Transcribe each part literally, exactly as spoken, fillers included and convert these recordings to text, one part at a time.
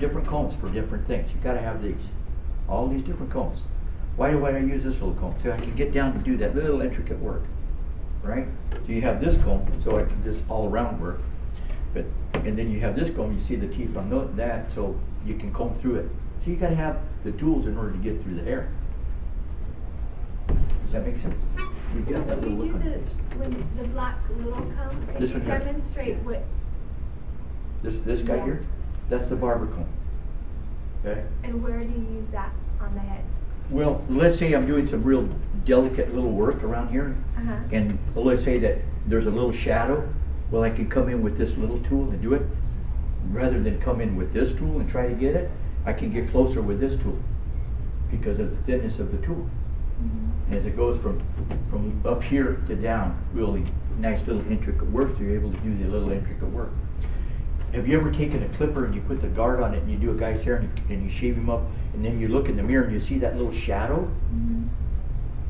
different cones for different things. You've got to have these, all these different cones. Why do I use this little cone? So I can get down to do that little intricate work, right? So you have this cone, so I can just all around work. But and then you have this cone. You see the teeth on that, so you can comb through it. So you got to have the tools in order to get through the hair. Does that make sense? You so got that little look on the, when the black little comb, this one demonstrate here. What. This this guy yeah. here, that's the barber comb. Okay. And where do you use that on the head? Well, let's say I'm doing some real delicate little work around here, uh-huh. and let's say that there's a little shadow. Well, I can come in with this little tool and do it, rather than come in with this tool and try to get it. I can get closer with this tool because of the thinness of the tool. Mm-hmm. As it goes from from up here to down, really nice little intricate work. So you're able to do the little intricate work. Have you ever taken a clipper and you put the guard on it and you do a guy's hair and you, and you shave him up and then you look in the mirror and you see that little shadow? Mm-hmm.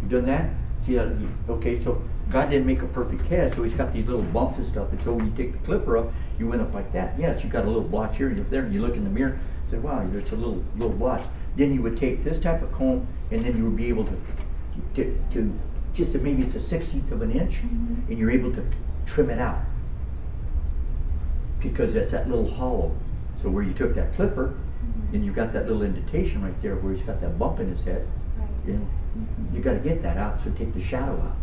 You've done that? See that? Okay, so God didn't make a perfect head, so he's got these little bumps and stuff. And so when you take the clipper up, you went up like that. Yes, you got a little blotch here and up there, and you look in the mirror and say, wow, there's a little little blotch. Then you would take this type of comb and then you would be able to, to, to just to maybe it's a sixteenth of an inch, mm-hmm. and you're able to trim it out. Because that's that little hollow. So where you took that clipper, mm-hmm. and you got that little indentation right there where he's got that bump in his head, right. you know, mm-hmm. you got to get that out, so take the shadow out.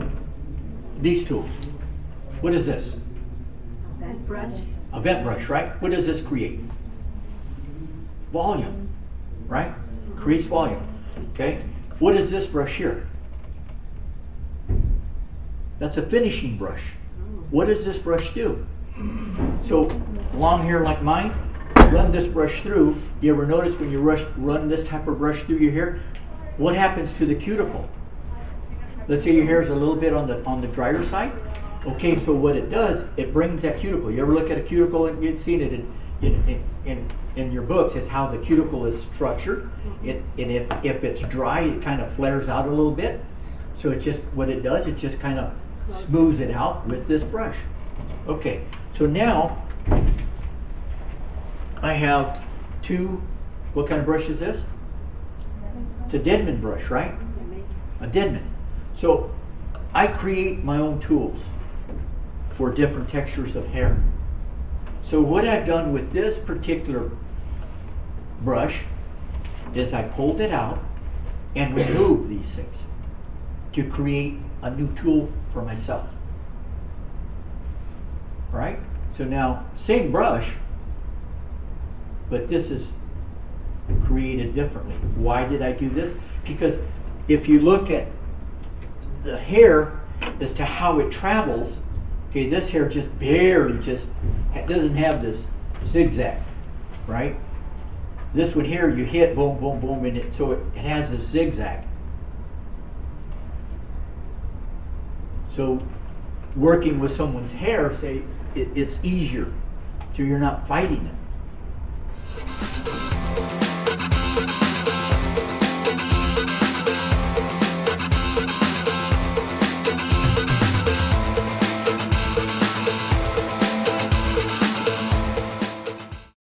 Mm-hmm. These tools. What is this? A vent brush. A vent brush, right? What does this create? Volume, right? Creates volume, okay? What is this brush here? That's a finishing brush. What does this brush do? So long hair like mine, run this brush through. You ever notice when you rush, run this type of brush through your hair, what happens to the cuticle? Let's say your hair is a little bit on the on the drier side. Okay, so what it does, it brings that cuticle. You ever look at a cuticle and you've seen it in in in, in your books? It's how the cuticle is structured. It and if if it's dry, it kind of flares out a little bit. So it just what it does, it just kind of smooths it out with this brush. Okay, so now I have two, what kind of brush is this? It's a Denman brush, right? A Denman. So I create my own tools for different textures of hair. So what I've done with this particular brush is I pulled it out and removed these things to create a new tool for myself. Right? So now, same brush, but this is created differently. Why did I do this? Because if you look at the hair as to how it travels, okay, this hair just barely just doesn't have this zigzag, right? This one here, you hit, boom, boom, boom, and it, so it, it has a zigzag. So working with someone's hair, say, it, it's easier, so you're not fighting it.